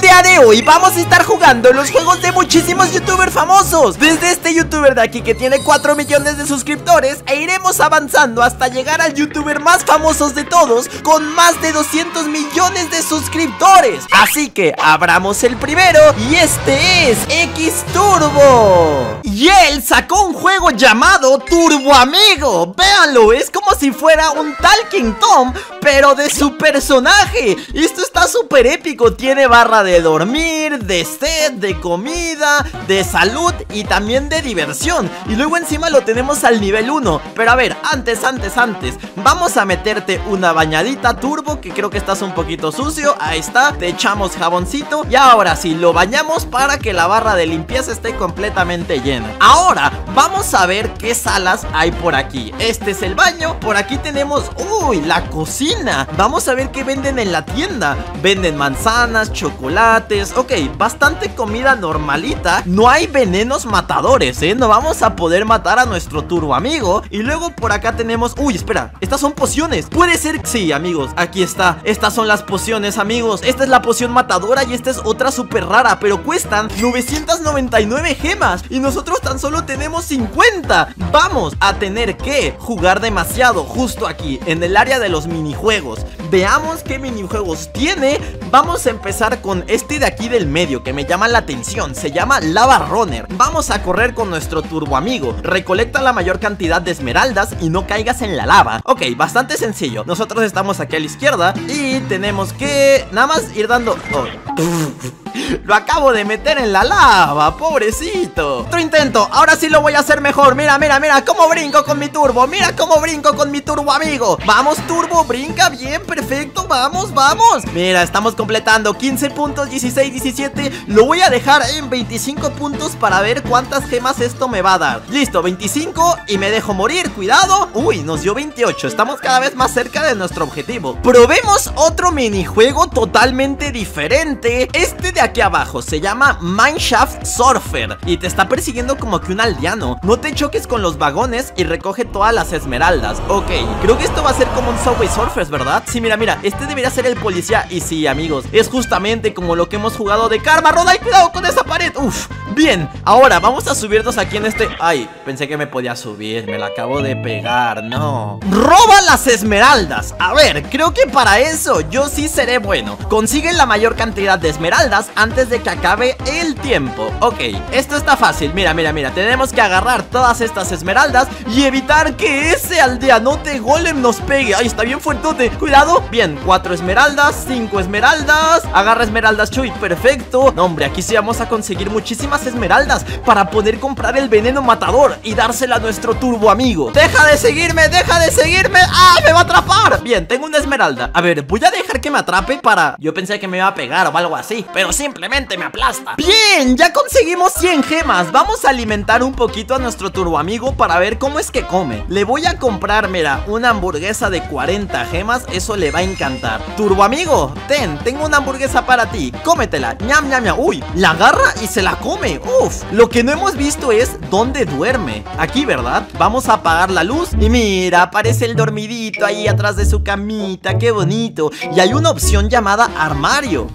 día de hoy vamos a estar jugando los juegos de muchísimos youtubers famosos. Desde este youtuber de aquí que tiene 4 millones de suscriptores, e iremos avanzando hasta llegar al youtuber más famoso de todos, con más de 200 millones de suscriptores. Así que abramos el primero, y este es X-Turbo. Y él sacó un juego llamado Turbo Amigo. Véanlo, es como si fuera un Talking Tom, pero de su personaje. Esto está súper épico, tiene barra de dormir, de sed, de comida, de salud y también de diversión. Y luego encima lo tenemos al nivel 1. Pero a ver, antes, vamos a meterte una bañadita turbo, que creo que estás un poquito sucio. Ahí está, te echamos jaboncito y ahora sí, lo bañamos para que la barra de limpieza esté completamente llena. Ahora, vamos a ver qué salas hay por aquí. Este es el baño, por aquí tenemos, uy, la cocina. Vamos a ver qué venden en la tienda. Venden manzanas, chocolates, ok, bastante comida normalita. No hay venenos matadores, no vamos a poder matar a nuestro turbo amigo. Y luego por acá tenemos, uy, espera, estas son pociones, puede ser, sí, amigos, aquí está. Estas son las pociones, amigos. Esta es la poción matadora y esta es otra súper rara, pero cuestan 999 gemas y nosotros tan solo tenemos 50. Vamos a tener que jugar demasiado justo aquí, en el área de los minijuegos. Veamos qué minijuegos tiene. Vamos a empezar con este de aquí del medio, que me llama la atención. Se llama Lava Runner. Vamos a correr con nuestro turbo amigo. Recolecta la mayor cantidad de esmeraldas y no caigas en la lava. Ok, bastante sencillo. Nosotros estamos aquí a la izquierda y tenemos que nada más ir dando... Oh. Lo acabo de meter en la lava, pobrecito. Otro intento, ahora sí lo voy a hacer mejor. Mira, mira cómo brinco con mi turbo. Mira cómo brinco con mi turbo amigo. Vamos turbo, brinca bien, perfecto. Vamos, mira, estamos completando 15 puntos, 16, 17. Lo voy a dejar en 25 puntos para ver cuántas gemas esto me va a dar. Listo, 25 y me dejo morir, cuidado. Uy, nos dio 28, estamos cada vez más cerca de nuestro objetivo. Probemos otro minijuego totalmente diferente. Este de aquí abajo se llama Mineshaft Surfer y te está persiguiendo como que un aldeano. No te choques con los vagones y recoge todas las esmeraldas. Ok, creo que esto va a ser como un Subway Surfer, ¿verdad? Sí, mira, este debería ser el policía. Y sí, amigos, es justamente como lo que hemos jugado de Karmarrón. ¡Ay, cuidado con esa pared! ¡Uf! Bien, ahora vamos a subirnos aquí en este... Ay, pensé que me podía subir, me la acabo de pegar, no. Roba las esmeraldas. A ver, creo que para eso yo sí seré bueno. Consigue la mayor cantidad de esmeraldas antes de que acabe el tiempo. Ok, esto está fácil, mira, tenemos que agarrar todas estas esmeraldas y evitar que ese aldeanote golem nos pegue. Ay, está bien fuertote, cuidado. Bien, 4 esmeraldas, 5 esmeraldas. Agarra esmeraldas, Chuy, perfecto. No, hombre, aquí sí vamos a conseguir muchísimas esmeraldas para poder comprar el veneno matador y dársela a nuestro turbo amigo. ¡Deja de seguirme, ¡Ah, me va a atrapar! Bien, tengo una esmeralda. A ver, voy a dejar que me atrape para... Yo pensé que me iba a pegar o algo así, pero simplemente me aplasta. Bien, ya conseguimos 100 gemas. Vamos a alimentar un poquito a nuestro turbo amigo para ver cómo es que come. Le voy a comprar, mira, una hamburguesa de 40 gemas. Eso le va a encantar. Turbo amigo, ten, tengo una hamburguesa para ti. Cómetela, ñam, ñam, ñam. Uy, la agarra y se la come. Uf, lo que no hemos visto es dónde duerme. Aquí, ¿verdad? Vamos a apagar la luz y mira, aparece el dormidito ahí atrás de su camita. Qué bonito. Y hay una opción llamada armario.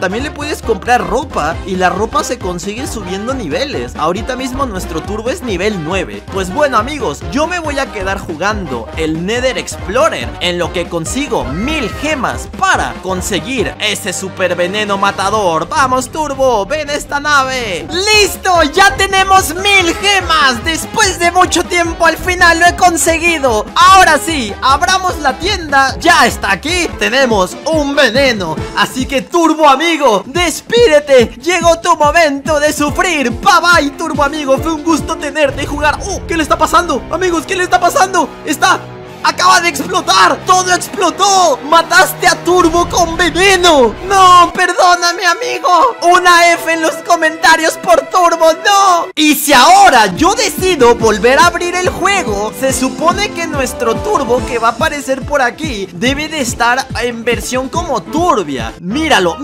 También le puedes comprar ropa y la ropa se consigue subiendo niveles. Ahorita mismo nuestro turbo es nivel 9. Pues bueno, amigos, yo me voy a quedar jugando el Nether Explorer, en lo que consigo 1000 gemas para conseguir ese super veneno matador. Vamos turbo, ven esta nave. ¡Listo! Ya tenemos 1000 gemas. Después de mucho tiempo al final lo he conseguido. Ahora sí, abramos la tienda. Ya está aquí, tenemos un veneno. Así que turbo amigo, despídete, llegó tu momento de sufrir. Bye bye turbo amigo, fue un gusto tenerte y jugar. Oh, ¿qué le está pasando? Amigos, ¿qué le está pasando? Acaba de explotar, todo explotó. Mataste a Turbo con veneno. No, perdóname amigo. Una F en los comentarios por Turbo, no. Y si ahora yo decido volver a abrir el juego, se supone que nuestro Turbo que va a aparecer por aquí debe de estar en versión como turbia. Míralo,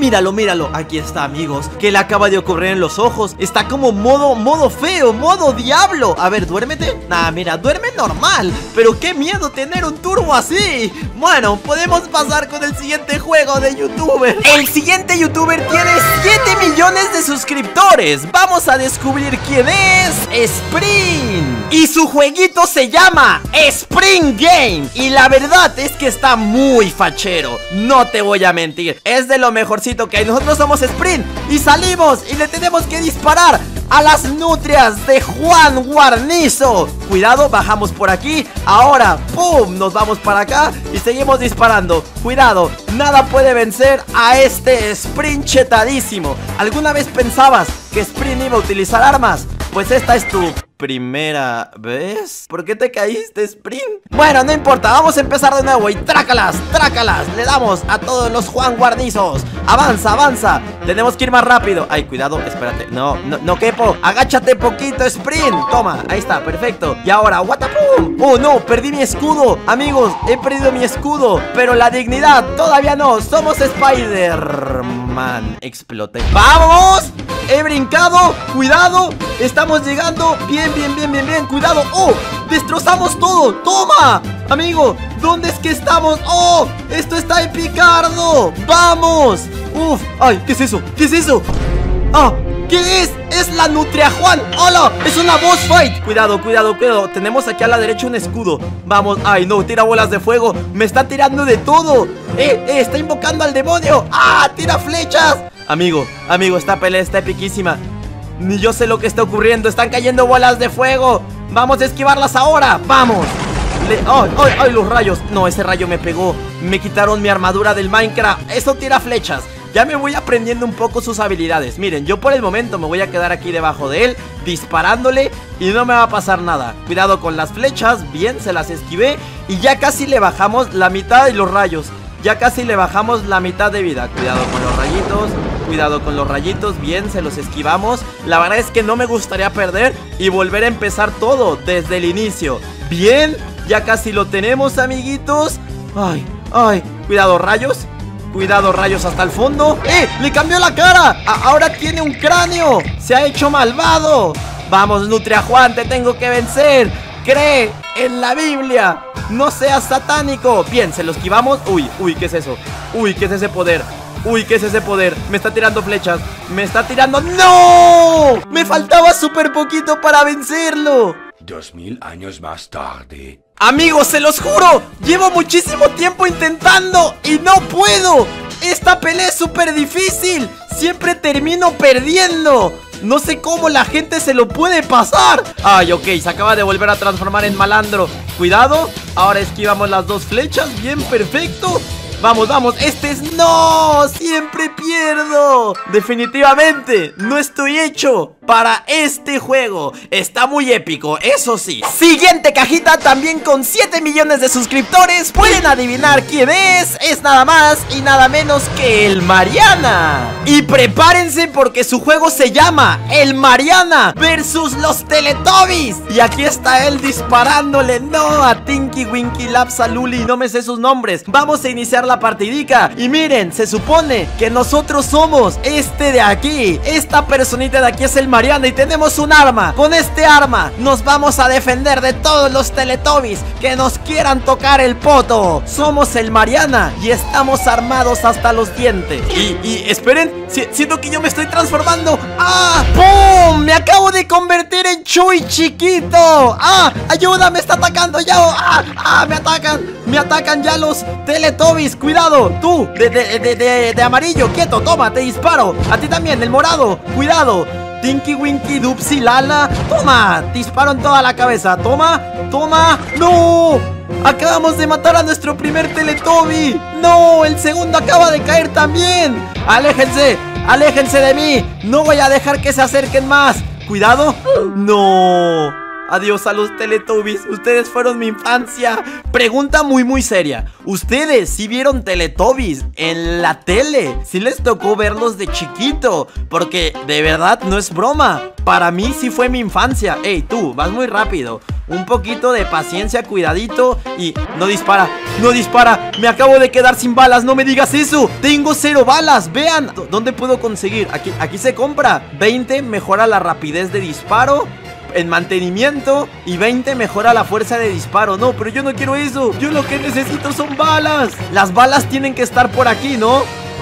aquí está amigos. ¿Qué le acaba de ocurrir en los ojos? Está como modo feo, modo diablo. A ver, duérmete. Nah, mira, duerme normal. Pero qué miedo te tener un turbo así. Bueno, podemos pasar con el siguiente juego de youtuber. El siguiente youtuber tiene 7 millones de suscriptores. Vamos a descubrir quién es. Sprint. Y su jueguito se llama Sprint Game. Y la verdad es que está muy fachero, no te voy a mentir. Es de lo mejorcito que hay. Nosotros somos Sprint y salimos y le tenemos que disparar a las nutrias de Juan Guarnizo. Cuidado, bajamos por aquí. Ahora, pum, nos vamos para acá y seguimos disparando. Cuidado, nada puede vencer a este Sprint chetadísimo. ¿Alguna vez pensabas que Sprint iba a utilizar armas? Pues esta es tu primera vez. ¿Por qué te caíste, Sprint? Bueno, no importa, vamos a empezar de nuevo. Y trácalas, trácalas, le damos a todos los Juan Guarnizos. Avanza, avanza, tenemos que ir más rápido. Ay, cuidado, espérate, no quepo. Agáchate poquito, Sprint. Toma, ahí está, perfecto, y ahora, what the fuck. Oh no, perdí mi escudo, amigos. He perdido mi escudo, pero la dignidad todavía no, somos Spider-Man. Exploté. ¡Vamos! He brincado, cuidado. Estamos llegando, bien, bien, bien, bien, bien. Cuidado, oh, destrozamos todo. Toma, amigo, ¿dónde es que estamos? Oh, esto está en picardo, vamos. Uf, ay, ¿qué es eso? ¿Qué es eso? Ah, ¿qué es? Es la nutria Juan. Hola, es una boss fight. Cuidado, cuidado, cuidado. Tenemos aquí a la derecha un escudo. Vamos, ay no, tira bolas de fuego. Me está tirando de todo. Está invocando al demonio. Ah, tira flechas. Amigo, amigo, esta pelea está epiquísima. Ni yo sé lo que está ocurriendo. Están cayendo bolas de fuego. Vamos a esquivarlas ahora, vamos. ¡Ay, ay, ay! Los rayos. No, ese rayo me pegó, me quitaron mi armadura del Minecraft. Eso tira flechas. Ya me voy aprendiendo un poco sus habilidades. Miren, yo por el momento me voy a quedar aquí debajo de él, disparándole, y no me va a pasar nada. Cuidado con las flechas. Bien, se las esquivé. Y ya casi le bajamos la mitad de los rayos. Ya casi le bajamos la mitad de vida. Cuidado con los rayitos. Cuidado con los rayitos, bien, se los esquivamos. La verdad es que no me gustaría perder y volver a empezar todo desde el inicio. Bien, ya casi lo tenemos, amiguitos. Ay, ay, cuidado rayos. Cuidado rayos hasta el fondo. ¡Eh! ¡Le cambió la cara! Ahora tiene un cráneo. Se ha hecho malvado. Vamos, Nutria Juan, te tengo que vencer. Cree en la Biblia. No seas satánico. Bien, se lo esquivamos. Uy, uy, ¿qué es eso? Uy, ¿qué es ese poder? Uy, ¿qué es ese poder? Me está tirando flechas. Me está tirando... ¡No! Me faltaba súper poquito para vencerlo. 2000 años más tarde. Amigos, se los juro, llevo muchísimo tiempo intentando y no puedo. Esta pelea es súper difícil. Siempre termino perdiendo. No sé cómo la gente se lo puede pasar. Ay, ok, se acaba de volver a transformar en malandro. Cuidado, ahora esquivamos las dos flechas. Bien, perfecto. Vamos, vamos, este es... ¡No! ¡Siempre pierdo! Definitivamente, no estoy hecho para este juego. Está muy épico, eso sí. Siguiente cajita, también con 7 millones de suscriptores. Pueden adivinar quién es. Es nada más y nada menos que el Mariana. Y prepárense porque su juego se llama El Mariana Versus los Teletubbies. Y aquí está él disparándole, no, a Tinky Winky, Lapsa, Luli, no me sé sus nombres. Vamos a iniciar la partidica. Y miren, se supone que nosotros somos este de aquí. Esta personita de aquí es el Mariana y tenemos un arma. Con este arma nos vamos a defender de todos los Teletubbies que nos quieran tocar el poto. Somos el Mariana y estamos armados hasta los dientes. Y esperen, siento que yo me estoy transformando. ¡Ah! ¡Pum! Me acabo de convertir en Chuy chiquito. ¡Ah! ¡Ayuda! Me está atacando ya. ¡Ah! ¡Ah! Me atacan. Me atacan ya los Teletubbies. Cuidado, tú, de amarillo, quieto, toma, te disparo. A ti también, el morado, cuidado. Tinky Winky, Dipsy, Lala. Toma, disparo en toda la cabeza. Toma, toma, no. Acabamos de matar a nuestro primer Teletubby. No, el segundo acaba de caer también. Aléjense, aléjense de mí. No voy a dejar que se acerquen más. Cuidado, no. Adiós a los Teletubbies, ustedes fueron mi infancia. Pregunta muy muy seria. ¿Ustedes sí vieron Teletubbies en la tele? ¿Sí les tocó verlos de chiquito? Porque de verdad no es broma. Para mí sí fue mi infancia. Ey, tú, vas muy rápido. Un poquito de paciencia, cuidadito. Y no dispara, no dispara. Me acabo de quedar sin balas, no me digas eso. Tengo 0 balas, vean. ¿Dónde puedo conseguir? Aquí se compra 20, mejora la rapidez de disparo. en mantenimiento y 20 mejora la fuerza de disparo. No, pero yo no quiero eso. Yo lo que necesito son balas. Las balas tienen que estar por aquí, ¿no?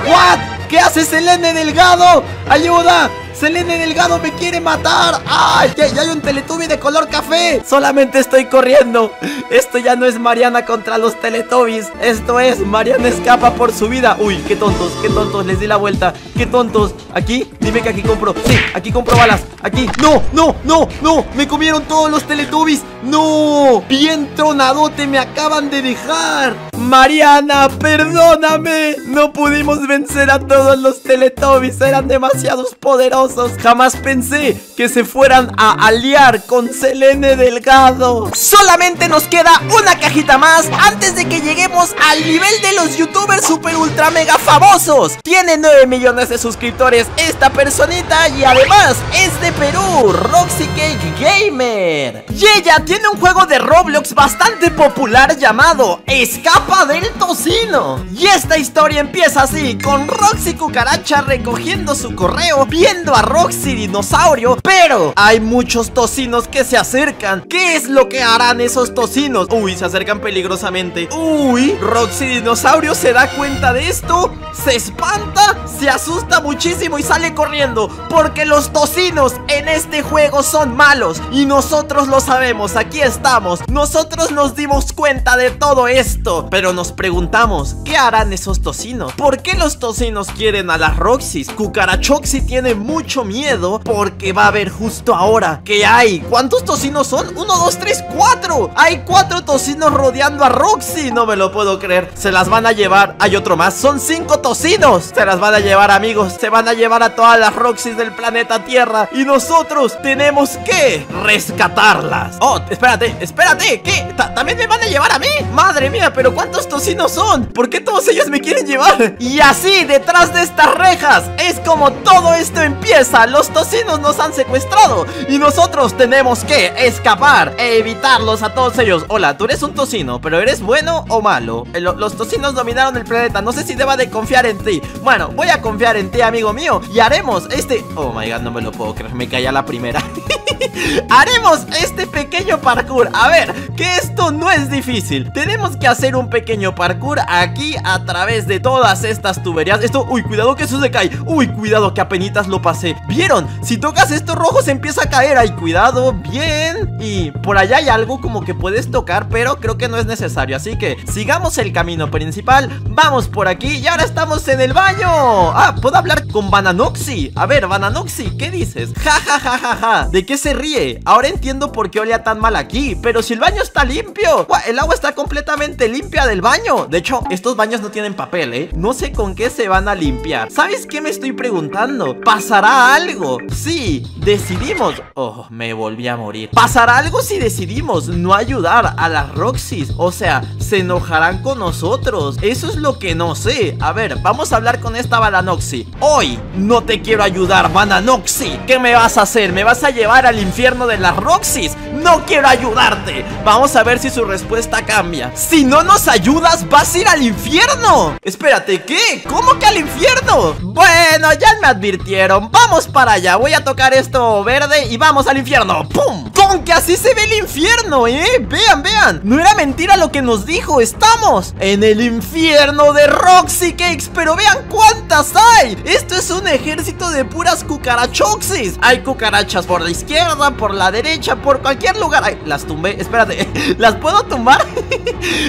¿What? ¿Qué hace Selene Delgado? ¡Ayuda! ¡Selene Delgado me quiere matar! ¡Ay! ¡Ya hay un Teletubby de color café! ¡Solamente estoy corriendo! Esto ya no es Mariana contra los Teletubbies. Esto es Mariana escapa por su vida. ¡Uy! ¡Qué tontos! ¡Qué tontos! Les di la vuelta. ¡Qué tontos! ¿Aquí? Dime que aquí compro. ¡Sí! ¡Aquí compro balas! ¡Aquí! ¡No! ¡No! ¡No! ¡No! ¡Me comieron todos los Teletubbies! ¡No! ¡Bien tronadote! ¡Me acaban de dejar! ¡Mariana! ¡Perdóname! No pudimos vencer a todos los Teletubbies. Eran demasiados poderosos. Jamás pensé que se fueran a aliar con Selene Delgado. Solamente nos queda una cajita más antes de que lleguemos al nivel de los youtubers super ultra mega famosos. Tiene 9 millones de suscriptores esta personita y además es de Perú, Roxy Cake Gamer. Y ella tiene un juego de Roblox bastante popular llamado Escapa del Tocino. Y esta historia empieza así, con Roxy Cucaracha recogiendo su correo, viendo a Roxy Dinosaurio, pero hay muchos tocinos que se acercan. ¿Qué es lo que harán esos tocinos? Uy, se acercan peligrosamente. Uy, Roxy Dinosaurio se da cuenta de esto, se espanta, se asusta muchísimo y sale corriendo, porque los tocinos en este juego son malos y nosotros lo sabemos. Aquí estamos, nosotros nos dimos cuenta de todo esto, pero nos preguntamos, ¿qué harán esos tocinos? ¿Por qué los tocinos quieren a las Roxys? Cucarachoxy tiene mucho miedo porque va a ver justo ahora que hay. ¿Cuántos tocinos son? 1, 2, 3, 4. Hay 4 tocinos rodeando a Roxy. No me lo puedo creer. Se las van a llevar. Hay otro más. Son 5 tocinos. Se las van a llevar, amigos. Se van a llevar a todas las Roxys del planeta Tierra. Y nosotros tenemos que rescatarlas. Oh, espérate, espérate. ¿Qué? ¿También me van a llevar a mí? Madre mía, pero ¿cuántos tocinos son? ¿Por qué todos ellos me quieren llevar? Y así, detrás de estas rejas, es como todo esto empieza. Los tocinos nos han secuestrado y nosotros tenemos que escapar e evitarlos a todos ellos. Hola, tú eres un tocino, pero ¿eres bueno o malo? Los tocinos dominaron el planeta. No sé si deba de confiar en ti. Bueno, voy a confiar en ti, amigo mío, y haremos este... Oh my god, no me lo puedo creer, me caí a la primera. Haremos este pequeño parkour. A ver, que esto no es difícil. Tenemos que hacer un pequeño parkour aquí a través de todas estas tuberías. Esto, uy, cuidado que eso se cae. Uy, cuidado que apenitas lo pasé. ¿Vieron? Si tocas esto rojo se empieza a caer. Ay, cuidado, bien. Y por allá hay algo como que puedes tocar, pero creo que no es necesario, así que sigamos el camino principal. Vamos por aquí y ahora estamos en el baño. Ah, puedo hablar con Bananoxi. A ver, Bananoxi, ¿qué dices? Ja, ja, ja, ja, ja. ¿De qué se ríe? Ahora entiendo por qué olía tan mal aquí. Pero si el baño está limpio. El agua está completamente limpia del baño. De hecho, estos baños no tienen papel, ¿eh? No sé con qué se van a limpiar. ¿Sabes qué me estoy preguntando? ¿Pasará algo? Sí, decidimos... Oh, me volví a morir. ¿Pasará algo si decidimos no ayudar a las Roxys? O sea, ¿se enojarán con nosotros? Eso es lo que no sé. A ver, vamos a hablar con esta Bananoxi. Hoy no te quiero ayudar, Bananoxi. ¿Qué me vas a hacer? ¿Me vas a llevar al infierno de las Roxys? No quiero ayudarte. Vamos a ver si su respuesta cambia. Si no nos ayudas, vas a ir al infierno. Espérate, ¿qué? ¿Cómo que al infierno? Bueno, ya me advirtieron. Vamos para allá. Voy a tocar esto verde y vamos al infierno. ¡Pum! Con que así se ve el infierno, ¿eh? Vean, vean. No era mentira lo que nos dijo. Estamos en el infierno de Roxy Cakes. Pero vean cuántas hay. Esto es un ejército de puras cucarachoxis. Hay cucarachas por la izquierda, por la derecha, por cualquier lugar. Ay, las tumbé, espérate. ¿Las puedo tumbar?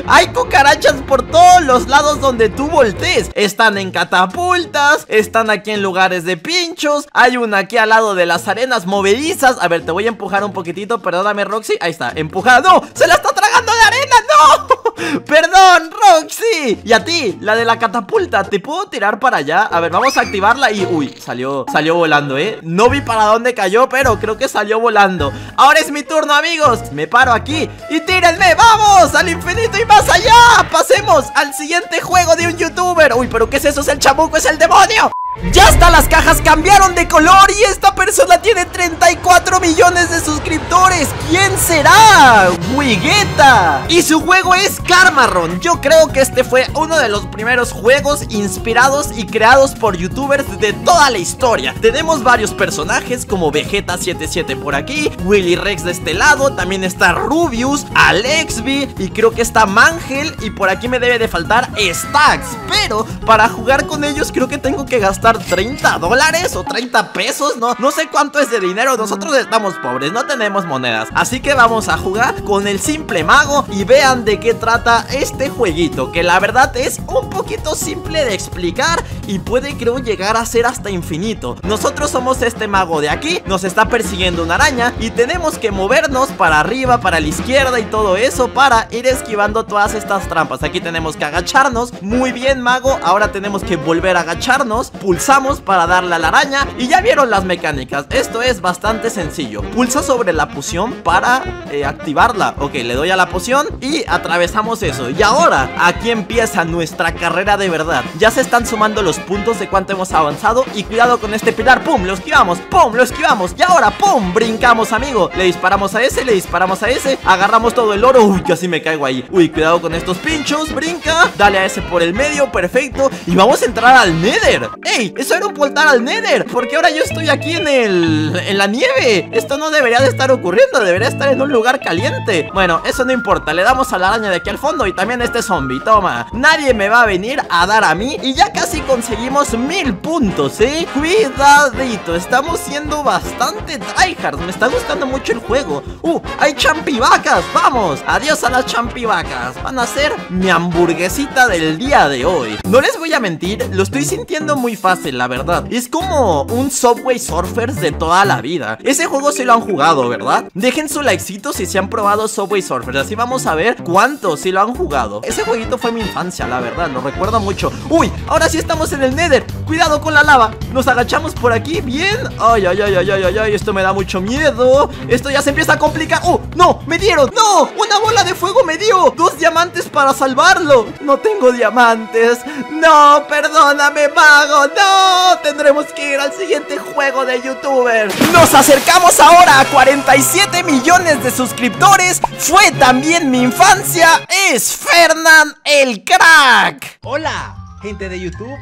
Hay cucarachas por todos los lados donde tú voltees. Están en catapultas, están aquí en lugares de pinchos. Hay una aquí al lado de las arenas movedizas. A ver, te voy a empujar un poquitito. Perdóname, Roxy, ahí está, empujada. ¡No! ¡Se la está tragando de arena! ¡No! ¡Perdón, Roxy! Y a ti, la de la catapulta, ¿te puedo tirar para allá? A ver, vamos a activarla y... Uy, salió volando, ¿eh? No vi para dónde cayó, pero creo que salió volando. Ahora es mi turno, amigos. Me paro aquí y tírenme. ¡Vamos! ¡Al infinito y más allá! ¡Pasemos al siguiente juego de un youtuber! Uy, pero ¿qué es eso? ¿Es el chamuco? ¡Es el demonio! Ya hasta las cajas cambiaron de color y esta persona tiene 34 millones de suscriptores. ¿Quién será? Wigetta. Y su juego es Karmarrón. Yo creo que este fue uno de los primeros juegos inspirados y creados por youtubers de toda la historia. Tenemos varios personajes como Vegetta77 por aquí, Willy Rex de este lado, también está Rubius, Alexby y creo que está Mangel y por aquí me debe de faltar Stacks. Pero para jugar con ellos creo que tengo que gastar $30 o 30 pesos, no sé cuánto es de dinero. Nosotros estamos pobres, no tenemos monedas, así que vamos a jugar con el simple mago y vean de qué trata este jueguito, que la verdad es un poquito simple de explicar y puede, creo, llegar a ser hasta infinito. Nosotros somos este mago de aquí, nos está persiguiendo una araña y tenemos que movernos para arriba, para la izquierda y todo eso para ir esquivando todas estas trampas. Aquí tenemos que agacharnos, muy bien mago, ahora tenemos que volver a agacharnos, pulsamos para darle a la araña y ya vieron las mecánicas. Esto es bastante sencillo. Pulsa sobre la poción para activarla. Ok, le doy a la poción y atravesamos eso. Y ahora, aquí empieza nuestra carrera de verdad. Ya se están sumando los puntos de cuánto hemos avanzado y cuidado con este pilar. ¡Pum! Lo esquivamos. ¡Pum! Lo esquivamos. Y ahora, ¡pum! Brincamos, amigo. Le disparamos a ese, le disparamos a ese. Agarramos todo el oro. Uy, casi me caigo ahí. Uy, cuidado con estos pinchos. Brinca. Dale a ese por el medio. Perfecto. Y vamos a entrar al Nether. ¡Ey! Eso era un portal al Nether, porque ahora yo estoy aquí en la nieve. Esto no debería de estar ocurriendo, debería estar en un lugar caliente. Bueno, eso no importa, le damos a la araña de aquí al fondo y también a este zombie, toma. Nadie me va a venir a dar a mí. Y ya casi conseguimos 1000 puntos, ¿eh? Cuidadito, estamos siendo bastante tryhards. Me está gustando mucho el juego. ¡Hay champivacas! ¡Vamos! Adiós a las champivacas. Van a ser mi hamburguesita del día de hoy. No les voy a mentir, lo estoy sintiendo muy fácil, la verdad. Es como un Subway Surfer de toda la vida. Ese juego sí lo han jugado, ¿verdad? Dejen su likecito si se han probado Subway Surfer. Así vamos a ver cuántos sí lo han jugado. Ese jueguito fue mi infancia, la verdad. Lo recuerdo mucho. ¡Uy! Ahora sí estamos en el Nether. Cuidado con la lava. Nos agachamos por aquí. Bien. ¡Ay, ay, ay, ay, ay, ay! Esto me da mucho miedo. Esto ya se empieza a complicar. ¡Oh! ¡No! ¡Me dieron! ¡No! ¡Una bola de fuego me dio! ¡Dos diamantes para salvarlo! ¡No tengo diamantes! ¡No! ¡Perdóname, mago! ¡No! Tendremos que ir al siguiente juego de youtubers. Nos acercamos ahora a 47 millones de suscriptores. Fue también mi infancia. Es Fernan el Crack. Hola, gente de YouTube.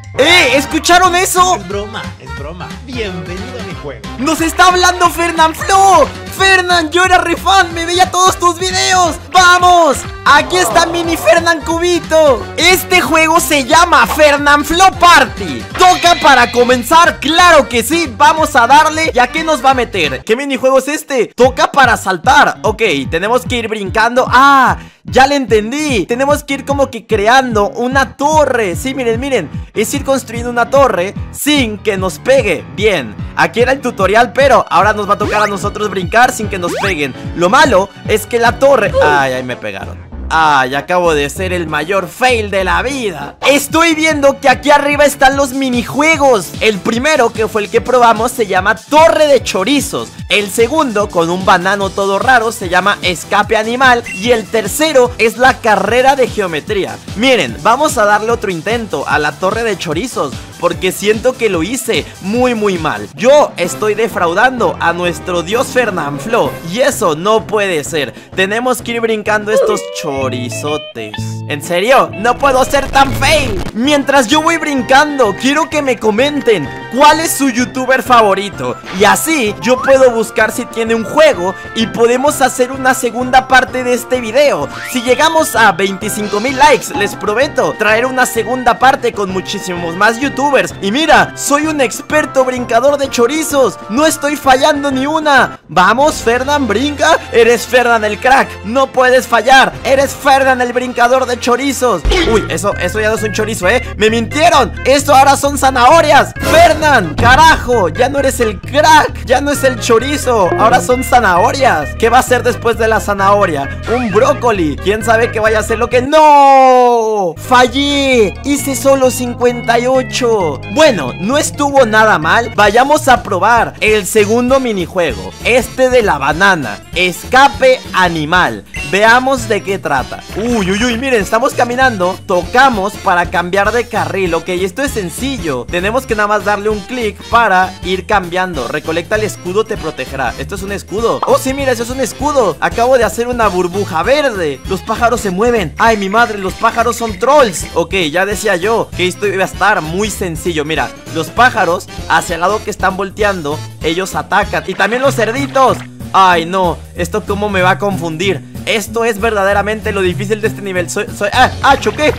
¿Escucharon eso? Es broma, es broma. Bienvenido a mi juego. Nos está hablando Fernanfloo. Fernan, yo era re fan, me veía todos tus videos. ¡Vamos! Aquí está Mini Fernan Cubito. Este juego se llama Fernanfloo Party. Toca para comenzar, claro que sí. Vamos a darle. ¿Y a qué nos va a meter? ¿Qué minijuego es este? Toca para saltar. Ok, tenemos que ir brincando. ¡Ah! Ya le entendí. Tenemos que ir como que creando una torre. Sí, miren, miren. Es ir construyendo una torre sin que nos pegue. Bien, aquí era el tutorial, pero ahora nos va a tocar a nosotros brincar sin que nos peguen. Lo malo es que la torre... Ay, ay, me pegaron. Ay, acabo de ser el mayor fail de la vida. Estoy viendo que aquí arriba están los minijuegos. El primero, que fue el que probamos, se llama Torre de Chorizos. El segundo, con un banano todo raro, se llama Escape Animal. Y el tercero es la Carrera de Geometría. Miren, vamos a darle otro intento a la Torre de Chorizos, porque siento que lo hice muy muy mal. Yo estoy defraudando a nuestro dios Fernanfloo y eso no puede ser. Tenemos que ir brincando estos chorizotes. ¿En serio? ¡No puedo ser tan fail! Mientras yo voy brincando, quiero que me comenten cuál es su youtuber favorito. Y así yo puedo buscar si tiene un juego y podemos hacer una segunda parte de este video. Si llegamos a 25.000 likes, les prometo traer una segunda parte con muchísimos más youtubers. Y mira, soy un experto brincador de chorizos. No estoy fallando ni una. Vamos, Fernan, brinca. Eres Fernan el Crack. No puedes fallar. Eres Fernan el brincador de chorizos. Uy, eso ya no es un chorizo, me mintieron, esto ahora son zanahorias. Fernan, carajo, ya no eres el crack, ya no es el chorizo, ahora son zanahorias. ¿Qué va a ser después de la zanahoria? Un brócoli, quién sabe qué vaya a ser lo que... ¡No! Fallé, hice solo 58. Bueno, no estuvo nada mal, vayamos a probar el segundo minijuego, este de la banana, Escape Animal. Veamos de qué trata. Uy, uy, uy, miren, estamos caminando, tocamos para cambiar de carril. Ok, esto es sencillo. Tenemos que nada más darle un clic para ir cambiando. Recolecta el escudo, te protegerá. Esto es un escudo. Oh, sí, mira, eso es un escudo. Acabo de hacer una burbuja verde. Los pájaros se mueven. Ay, mi madre, los pájaros son trolls. Ok, ya decía yo que esto iba a estar muy sencillo. Mira, los pájaros hacia el lado que están volteando, ellos atacan. Y también los cerditos. Ay, no, esto cómo me va a confundir. Esto es verdaderamente lo difícil de este nivel. Choqué.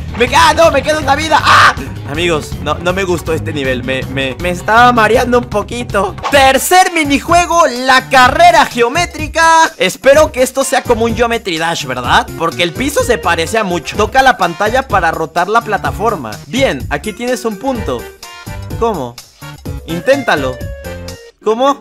No, me quedo en la vida. Ah, amigos, no me gustó este nivel. Me estaba mareando un poquito. Tercer minijuego, la carrera geométrica. Espero que esto sea como un Geometry Dash, ¿verdad? Porque el piso se parece a mucho. Toca la pantalla para rotar la plataforma. Bien, aquí tienes un punto. ¿Cómo? Inténtalo. ¿Cómo?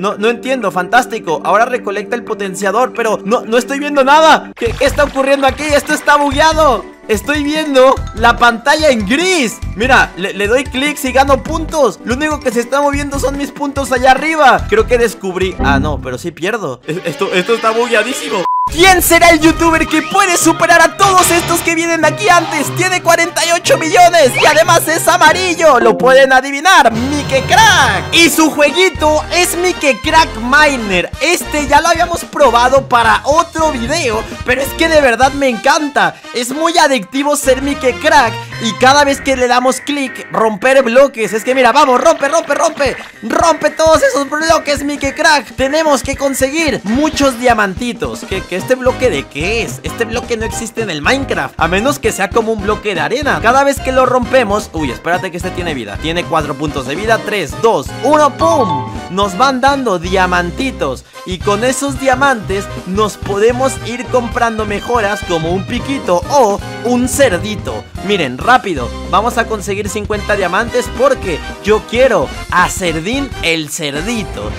No entiendo, fantástico. Ahora recolecta el potenciador, pero no estoy viendo nada. ¿Qué está ocurriendo aquí? Esto está bugueado. Estoy viendo la pantalla en gris. Mira, le doy clics y gano puntos. Lo único que se está moviendo son mis puntos allá arriba. Creo que descubrí... Ah, no, pero sí pierdo. Esto está bugueadísimo. ¿Quién será el youtuber que puede superar a todos estos que vienen aquí antes? Tiene 48 millones y además es amarillo. Lo pueden adivinar, Mike Crack. Y su jueguito es Mike Crack Miner. Este ya lo habíamos probado para otro video, pero es que de verdad me encanta. Es muy adictivo ser Mike Crack. Y cada vez que le damos clic, romper bloques. Es que mira, vamos, rompe. Rompe todos esos bloques, Mike Crack. Tenemos que conseguir muchos diamantitos. ¿Qué ¿Este bloque de qué es? Este bloque no existe en el Minecraft, a menos que sea como un bloque de arena. Cada vez que lo rompemos... Uy, espérate que este tiene vida. Tiene 4 puntos de vida. 3, 2, 1, ¡pum! Nos van dando diamantitos. Y con esos diamantes nos podemos ir comprando mejoras como un piquito o un cerdito. Miren, rápido, vamos a conseguir 50 diamantes porque yo quiero a Cerdín el cerdito.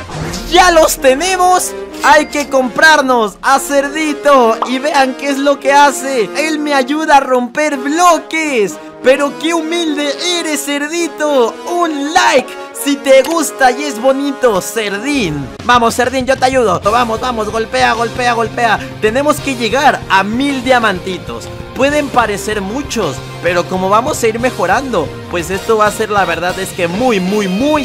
¡Ya los tenemos! Hay que comprarnos a Cerdito. Y vean qué es lo que hace. Él me ayuda a romper bloques. Pero qué humilde eres, Cerdito. Un like si te gusta y es bonito, Cerdín. Vamos, Cerdín, yo te ayudo. Vamos, golpea. Tenemos que llegar a 1000 diamantitos. Pueden parecer muchos, pero como vamos a ir mejorando, pues esto va a ser, la verdad es que muy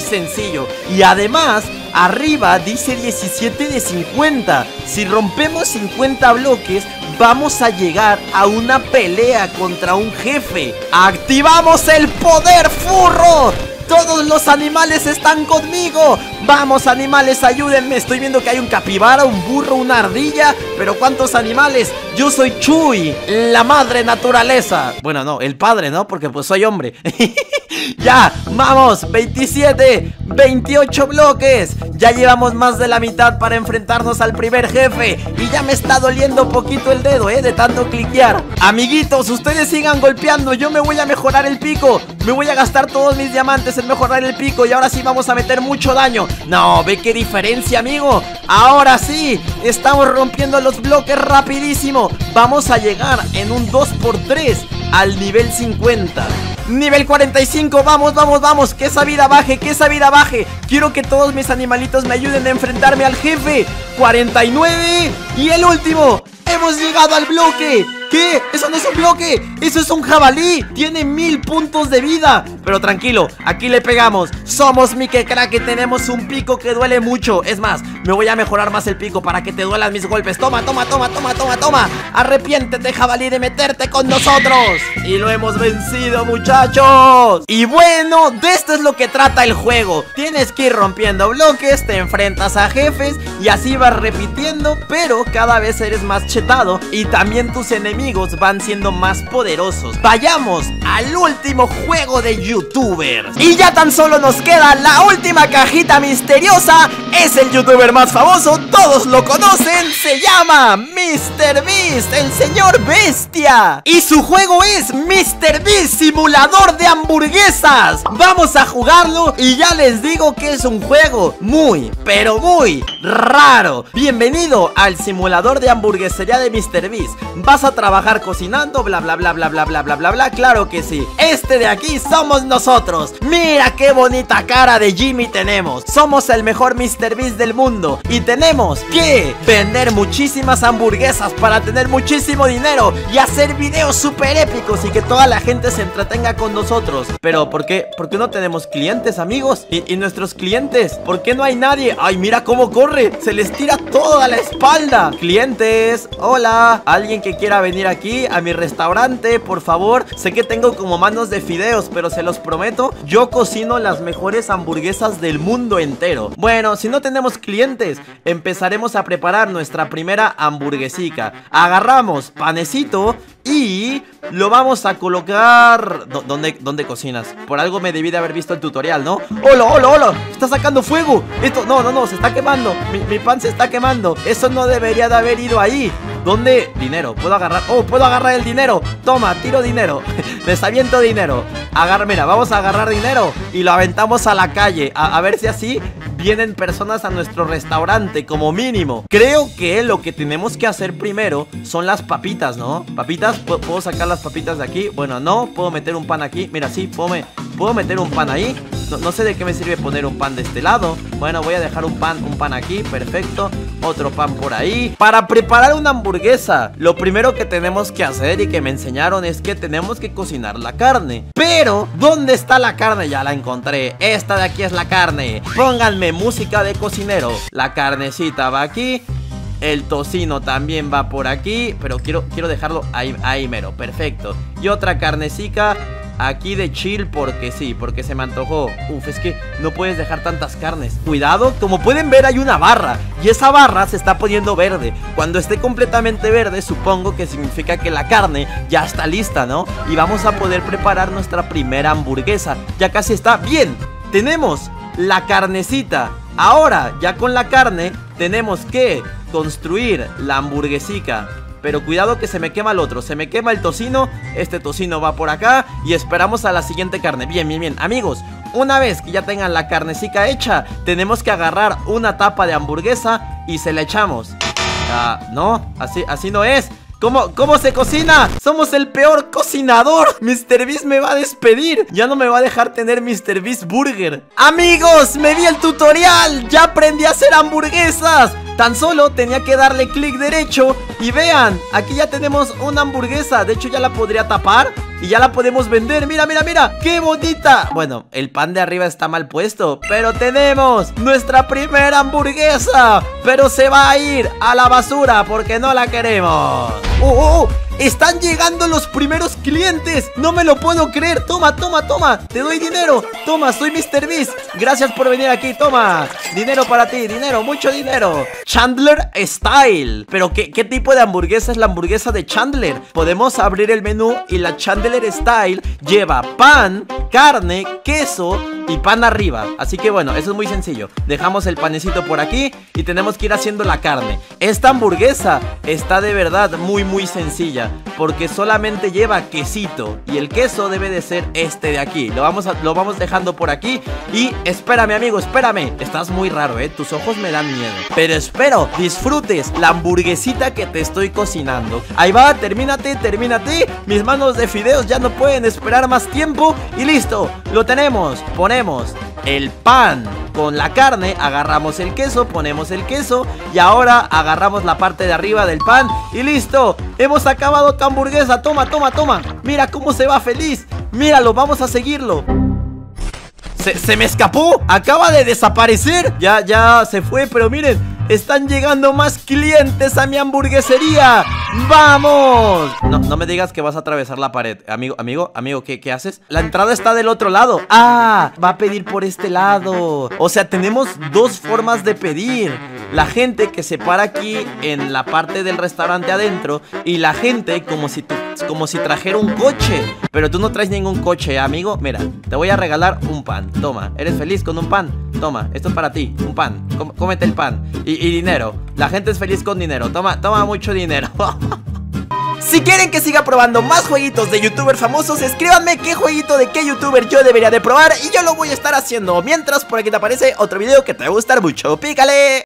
sencillo. Y además, arriba dice 17 de 50. Si rompemos 50 bloques, vamos a llegar a una pelea contra un jefe. ¡Activamos el poder furro! ¡Todos los animales están conmigo! ¡Vamos, animales, ayúdenme! Estoy viendo que hay un capibara, un burro, una ardilla. ¿Pero cuántos animales? Yo soy Chuy, la madre naturaleza. Bueno, no, el padre, ¿no? Porque pues soy hombre. ¡Ya! ¡Vamos! 27, 28 bloques. Ya llevamos más de la mitad para enfrentarnos al primer jefe. Y ya me está doliendo poquito el dedo, de tanto cliquear. Amiguitos, ustedes sigan golpeando. Yo me voy a mejorar el pico. Me voy a gastar todos mis diamantes en mejorar el pico. Y ahora sí vamos a meter mucho daño. No, ve qué diferencia, amigo. Ahora sí, estamos rompiendo los bloques rapidísimo. Vamos a llegar en un 2x3 al nivel 50. Nivel 45, vamos. Que esa vida baje, quiero que todos mis animalitos me ayuden a enfrentarme al jefe. 49. Y el último. Hemos llegado al bloque. ¿Qué? Eso no es un bloque, eso es un jabalí. Tiene 1000 puntos de vida. Pero tranquilo, aquí le pegamos. Somos Mike Crack y tenemos un pico que duele mucho. Es más, me voy a mejorar más el pico para que te duelan mis golpes. Toma. Arrepiéntete, jabalí, de meterte con nosotros. Y lo hemos vencido, muchachos. Y bueno, de esto es lo que trata el juego. Tienes que ir rompiendo bloques, te enfrentas a jefes y así vas repitiendo, pero cada vez eres más chetado y también tus enemigos van siendo más poderosos. Vayamos al último juego de youtubers. Y ya tan solo nos queda la última cajita misteriosa. Es el youtuber más famoso, todos lo conocen. Se llama MrBeast, el señor bestia. Y su juego es MrBeast Simulador de Hamburguesas. Vamos a jugarlo y ya les digo que es un juego muy, pero muy raro. Bienvenido al simulador de hamburguesería de MrBeast. Vas a trabajar trabajar cocinando, bla bla bla bla bla bla bla bla bla. Claro que sí, este de aquí somos nosotros. Mira qué bonita cara de Jimmy tenemos. Somos el mejor Mr. Beast del mundo y tenemos que vender muchísimas hamburguesas para tener muchísimo dinero y hacer videos súper épicos y que toda la gente se entretenga con nosotros. Pero ¿por qué? ¿Por qué no tenemos clientes, amigos? ¿Y nuestros clientes? ¿Por qué no hay nadie? Ay, mira cómo corre, se les tira toda la espalda. Clientes, hola, alguien que quiera venir aquí a mi restaurante, por favor. Sé que tengo como manos de fideos, pero se los prometo, yo cocino las mejores hamburguesas del mundo entero. Bueno, si no tenemos clientes, empezaremos a preparar nuestra primera hamburguesica. Agarramos panecito y lo vamos a colocar... ¿Dónde cocinas? Por algo me debí de haber visto el tutorial, ¿no? ¡Hola, hola, hola! ¡Está sacando fuego! Esto... No, no, no, se está quemando. Mi pan se está quemando. Eso no debería de haber ido ahí. ¿Dónde? Dinero, puedo agarrar... ¡Oh, puedo agarrar el dinero! Toma, tiro dinero. Les aviento dinero. Agarra, mira, vamos a agarrar dinero y lo aventamos a la calle. A ver si así vienen personas a nuestro restaurante, como mínimo. Creo que lo que tenemos que hacer primero son las papitas, ¿no? Papitas, ¿puedo sacar las papitas de aquí? Bueno, no, puedo meter un pan aquí. Mira, sí, puedo meter un pan ahí. No sé de qué me sirve poner un pan de este lado. Bueno, voy a dejar un pan aquí, perfecto. Otro pan por ahí. Para preparar una hamburguesa, lo primero que tenemos que hacer y que me enseñaron es que tenemos que cocinar la carne. Pero, ¿dónde está la carne? Ya la encontré. Esta de aquí es la carne. Pónganme música de cocinero. La carnecita va aquí. El tocino también va por aquí. Pero quiero dejarlo ahí mero, perfecto. Y otra carnecita aquí de chill, porque sí, porque se me antojó. Uf, es que no puedes dejar tantas carnes. Cuidado, como pueden ver hay una barra y esa barra se está poniendo verde. Cuando esté completamente verde, supongo que significa que la carne ya está lista, ¿no? Y vamos a poder preparar nuestra primera hamburguesa. Ya casi está. Bien, tenemos la carnecita. Ahora, ya con la carne, tenemos que construir la hamburguesica. Pero cuidado que se me quema el otro, se me quema el tocino. Este tocino va por acá y esperamos a la siguiente carne. Bien, bien, bien. Amigos, una vez que ya tengan la carnecita hecha, tenemos que agarrar una tapa de hamburguesa y se la echamos. Ah, no, así no es. ¿Cómo se cocina? ¡Somos el peor cocinador! ¡Mr. Beast me va a despedir! ¡Ya no me va a dejar tener Mr. Beast Burger! ¡Amigos! ¡Me vi el tutorial! ¡Ya aprendí a hacer hamburguesas! Tan solo tenía que darle clic derecho. Y vean, aquí ya tenemos una hamburguesa. De hecho ya la podría tapar y ya la podemos vender. Mira, mira, mira, qué bonita. Bueno, el pan de arriba está mal puesto, pero tenemos nuestra primera hamburguesa. Pero se va a ir a la basura porque no la queremos. ¡Oh, oh! Están llegando los primeros clientes. No me lo puedo creer. Toma, toma, toma. Te doy dinero. Toma, soy Mr. Beast. Gracias por venir aquí. Toma. Dinero para ti. Dinero, mucho dinero. Chandler Style. Pero ¿qué tipo de hamburguesa es la hamburguesa de Chandler? Podemos abrir el menú y la Chandler Style lleva pan, carne, queso y pan arriba. Así que bueno, eso es muy sencillo. Dejamos el panecito por aquí y tenemos que ir haciendo la carne. Esta hamburguesa está de verdad muy muy sencilla, porque solamente lleva quesito y el queso debe de ser este de aquí. Lo vamos dejando por aquí. Y espérame, amigo, espérame. Estás muy raro, tus ojos me dan miedo. Pero espero disfrutes la hamburguesita que te estoy cocinando. Ahí va, termínate. Mis manos de fideos ya no pueden esperar más tiempo. Y listo, lo tenemos. Ponemos el pan con la carne, agarramos el queso, ponemos el queso y ahora agarramos la parte de arriba del pan y listo, hemos acabado tu hamburguesa. Toma, toma, toma, mira cómo se va feliz, míralo, vamos a seguirlo. Se me escapó, acaba de desaparecer, ya se fue, pero miren, están llegando más clientes a mi hamburguesería. ¡Vamos! No me digas que vas a atravesar la pared. Amigo, ¿qué haces? La entrada está del otro lado. ¡Ah! Va a pedir por este lado. O sea, tenemos dos formas de pedir. La gente que se para aquí en la parte del restaurante adentro y la gente como si trajera un coche. Pero tú no traes ningún coche, amigo. Mira, te voy a regalar un pan. Toma, ¿eres feliz con un pan? Toma, esto es para ti, un pan. Cómete el pan. Y dinero. La gente es feliz con dinero. Toma mucho dinero. Si quieren que siga probando más jueguitos de youtubers famosos, escríbanme qué jueguito de qué youtuber yo debería de probar y yo lo voy a estar haciendo. Mientras, por aquí te aparece otro video que te va a gustar mucho. ¡Pícale!